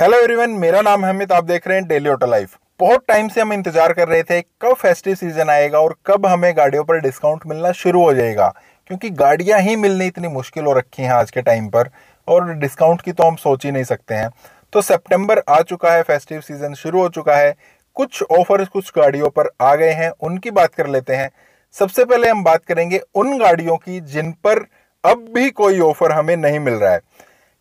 Hello everyone, मेरा नाम है अमित। आप देख रहे हैं डेली ऑटो लाइफ। बहुत टाइम से हम इंतजार कर रहे थे कब फेस्टिव सीजन आएगा और कब हमें गाड़ियों पर डिस्काउंट मिलना शुरू हो जाएगा, क्योंकि गाड़ियां ही मिलनी इतनी मुश्किल हो रखी हैं आज के टाइम पर और डिस्काउंट की तो हम सोच ही नहीं सकते हैं। तो सितंबर आ चुका है, फेस्टिव सीजन शुरू हो चुका है, कुछ ऑफर कुछ गाड़ियों पर आ गए हैं, उनकी बात कर लेते हैं। सबसे पहले हम बात करेंगे उन गाड़ियों की जिन पर अब भी कोई ऑफर हमें नहीं मिल रहा है।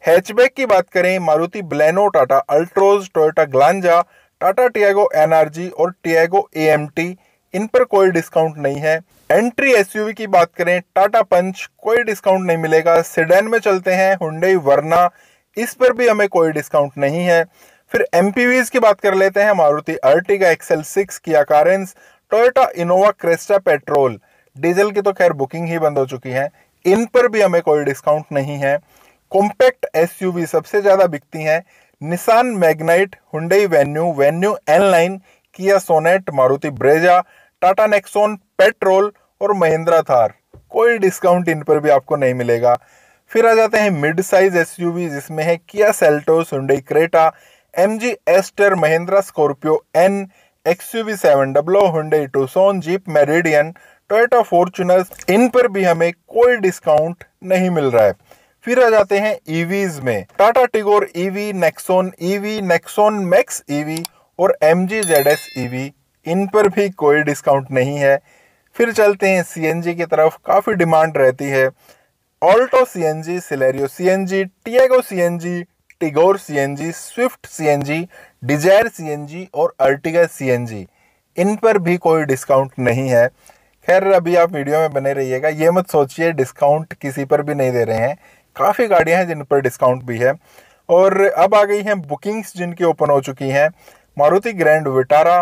हैचबैक की बात करें, Maruti Baleno, Tata Altroz, Toyota Glanza, Tata Tiago NRG और टियागो एएमटी, इन पर कोई डिस्काउंट नहीं है। एंट्री एसयूवी की बात करें, टाटा पंच, कोई डिस्काउंट नहीं मिलेगा। सेडान में चलते हैं, हुंडई वर्ना, इस पर भी हमें कोई डिस्काउंट नहीं है। फिर एमपीवीज की बात कर लेते हैं, Maruti Ertiga, XL6, Kia Carens, Toyota Innova Crysta petrol, diesel की तो खैर बुकिंग ही बंद हो चुकी है, इन पर भी हमें कोई डिस्काउंट नहीं है। कॉम्पैक्ट एसयूवी सबसे ज़्यादा बिकती हैं, Nissan Magnite, Hyundai Venue, Venue N line, Kia Sonet, Maruti Brezza, Tata Nexon petrol और महिंद्रा थार, कोई डिस्काउंट इन पर भी आपको नहीं मिलेगा। फिर आ जाते हैं मिड साइज एसयूवी, जिसमें है Kia Seltos, Hyundai Creta, MG Astor, Mahindra Scorpio N, XUV700, Hyundai Tucson, Jeep Meridian, Toyota Fortuner, इन पर भी हमें कोई डिस्काउंट नहीं मिल रहा है। फिर आ जाते हैं ईवीज में, Tata Tigor EV, Nexon EV, Nexon Max EV और MG ZS ईवी, इन पर भी कोई डिस्काउंट नहीं है। फिर चलते हैं CNG की तरफ, काफ़ी डिमांड रहती है। Alto CNG, Celerio CNG, Tiago CNG, Tigor CNG, Swift CNG, Dzire CNG और अर्टिगा CNG, इन पर भी कोई डिस्काउंट नहीं है। खैर, अभी आप वीडियो में बने रहिएगा, ये मत सोचिए डिस्काउंट किसी पर भी नहीं दे रहे हैं, काफ़ी गाड़ियां हैं जिन पर डिस्काउंट भी है। और अब आ गई हैं बुकिंग्स जिनकी ओपन हो चुकी हैं, Maruti Grand Vitara,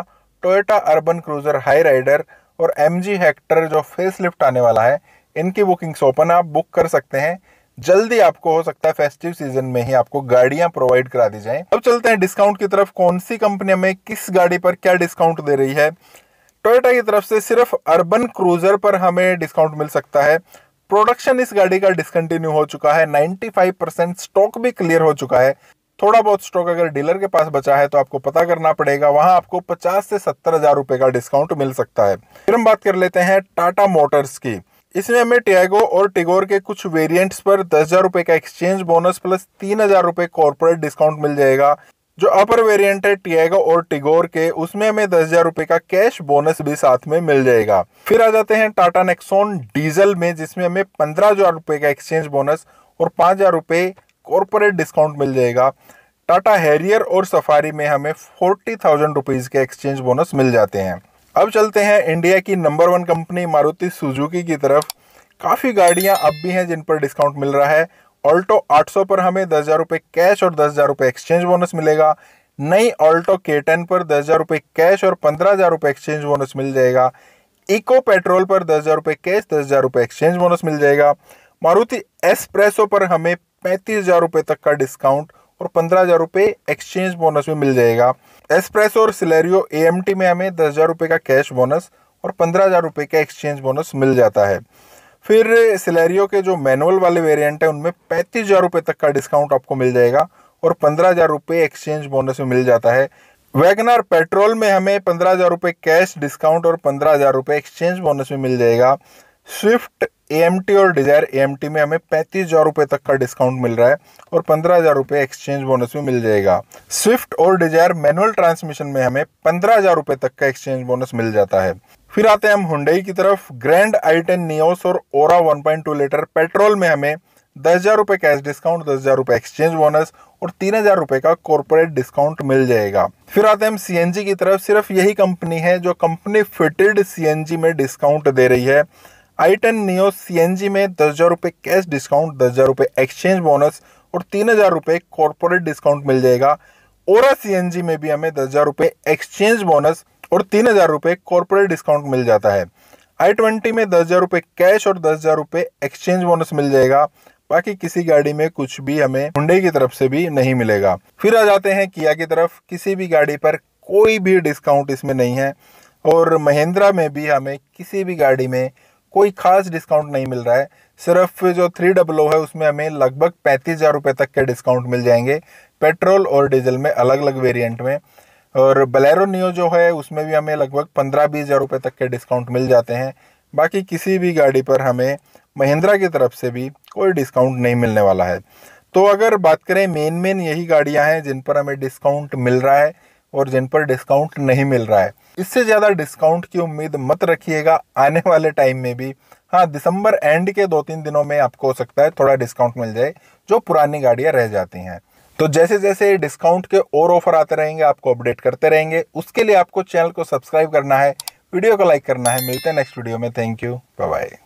Toyota Urban Cruiser Hyryder और MG हेक्टर जो फेसलिफ्ट आने वाला है, इनकी बुकिंग्स ओपन, आप बुक कर सकते हैं। जल्दी आपको हो सकता है फेस्टिव सीजन में ही आपको गाड़ियां प्रोवाइड करा दी जाएं। अब चलते हैं डिस्काउंट की तरफ, कौन सी कंपनी हमें किस गाड़ी पर क्या डिस्काउंट दे रही है। टोयोटा की तरफ से सिर्फ अर्बन क्रूजर पर हमें डिस्काउंट मिल सकता है। प्रोडक्शन इस गाड़ी का डिसकंटिन्यू हो चुका है, 95% स्टॉक भी क्लियर हो चुका है। थोड़ा बहुत स्टॉक अगर डीलर के पास बचा है तो आपको पता करना पड़ेगा, वहां आपको 50 से 70 हज़ार रुपये का डिस्काउंट मिल सकता है। फिर हम बात कर लेते हैं टाटा मोटर्स की, इसमें हमें टियागो और टिगोर के कुछ वेरिएंट्स पर 10 हज़ार रुपये का एक्सचेंज बोनस प्लस 3 हज़ार रुपये कॉर्पोरेट डिस्काउंट मिल जाएगा। जो अपर वेरिएंट है टियागो और टिगोर के, उसमें हमें 10 हज़ार रुपये का कैश बोनस भी साथ में मिल जाएगा। फिर आ जाते हैं टाटा नेक्सॉन डीजल में, जिसमें हमें 15 हज़ार रुपये का एक्सचेंज बोनस और 5 हज़ार रुपये कॉरपोरेट डिस्काउंट मिल जाएगा। टाटा हैरियर और सफारी में हमें 40,000 रुपीज़ के एक्सचेंज बोनस मिल जाते हैं। अब चलते हैं इंडिया की नंबर 1 कंपनी मारुति सुजुकी की तरफ, काफ़ी गाड़ियाँ अब भी हैं जिन पर डिस्काउंट मिल रहा है। ऑल्टो 800 पर हमें 10 हज़ार रुपये कैश और 10 हज़ार रुपये एक्सचेंज बोनस मिलेगा। नई ऑल्टो K10 पर 10 हज़ार रुपये कैश और 15 हज़ार रुपये एक्सचेंज बोनस मिल जाएगा। इको पेट्रोल पर 10 हज़ार रुपये कैश, 10 हज़ार रुपये एक्सचेंज बोनस मिल जाएगा। मारुति एस्प्रेसो पर हमें 35 हज़ार रुपये तक का डिस्काउंट और 15 हज़ार रुपये एक्सचेंज बोनस भी मिल जाएगा। एस्प्रेसो और सिलेरियो AMT में हमें 10 हज़ार रुपये का कैश बोनस और 15 हज़ार रुपये का एक्सचेंज बोनस मिल जाता है। फिर सिलेरियो के जो मैनुअल वाले वेरिएंट है, उनमें 35 हज़ार रुपये तक का डिस्काउंट आपको मिल जाएगा और 15 हज़ार रुपये एक्सचेंज बोनस में मिल जाता है। वैगनार पेट्रोल में हमें 15 हज़ार रुपये कैश डिस्काउंट और 15 हज़ार रुपये एक्सचेंज बोनस में मिल जाएगा। स्विफ्ट AMT और डिजायर AMT में हमें 35 हज़ार रुपये तक का डिस्काउंट मिल रहा है और 15 हज़ार रुपये एक्सचेंज बोनस में मिल जाएगा। स्विफ्ट और डिजायर मैनुअल ट्रांसमिशन में हमें 15 हज़ार रुपये तक का एक्सचेंज बोनस मिल जाता है। फिर आते हैं हम हुंडई की तरफ, ग्रैंड i10 नियोस और ओरा 1.2 लीटर पेट्रोल में हमें 10 हज़ार रुपये कैश डिस्काउंट, 10 हज़ार रुपये एक्सचेंज बोनस और 3 हज़ार रुपये का कॉर्पोरेट डिस्काउंट मिल जाएगा। फिर आते हैं हम CNG की तरफ, सिर्फ यही कंपनी है जो कंपनी फिटेड CNG में डिस्काउंट दे रही है। i10 नियोस CNG में 10 हज़ार रुपये कैश डिस्काउंट, 10 हज़ार रुपये एक्सचेंज बोनस और 3 हज़ार रुपये कॉर्पोरेट डिस्काउंट मिल जाएगा। ओरा CNG में भी हमें 10 हज़ार रुपये एक्सचेंज बोनस और 3 हज़ार रुपये कॉर्पोरेट डिस्काउंट मिल जाता है। i20 में 10 हज़ार रुपये कैश और 10 हज़ार रुपये एक्सचेंज बोनस मिल जाएगा। बाकी किसी गाड़ी में कुछ भी हमें हुंडई की तरफ से भी नहीं मिलेगा। फिर आ जाते हैं किया की तरफ, किसी भी गाड़ी पर कोई भी डिस्काउंट इसमें नहीं है और महिंद्रा में भी हमें किसी भी गाड़ी में कोई खास डिस्काउंट नहीं मिल रहा है। सिर्फ जो 300 है उसमें हमें लगभग 35 हज़ार रुपये तक के डिस्काउंट मिल जाएंगे, पेट्रोल और डीजल में अलग अलग वेरिएंट में। और बलेरो नियो जो है उसमें भी हमें लगभग 15-20 हज़ार रुपये तक के डिस्काउंट मिल जाते हैं। बाकी किसी भी गाड़ी पर हमें महिंद्रा की तरफ से भी कोई डिस्काउंट नहीं मिलने वाला है। तो अगर बात करें मेन यही गाड़ियां हैं जिन पर हमें डिस्काउंट मिल रहा है और जिन पर डिस्काउंट नहीं मिल रहा है। इससे ज़्यादा डिस्काउंट की उम्मीद मत रखिएगा आने वाले टाइम में भी। हाँ, दिसंबर एंड के 2-3 दिनों में आपको हो सकता है थोड़ा डिस्काउंट मिल जाए जो पुरानी गाड़ियाँ रह जाती हैं। तो जैसे जैसे डिस्काउंट के और ऑफर आते रहेंगे आपको अपडेट करते रहेंगे। उसके लिए आपको चैनल को सब्सक्राइब करना है, वीडियो को लाइक करना है। मिलते हैं नेक्स्ट वीडियो में। Thank you, bye bye.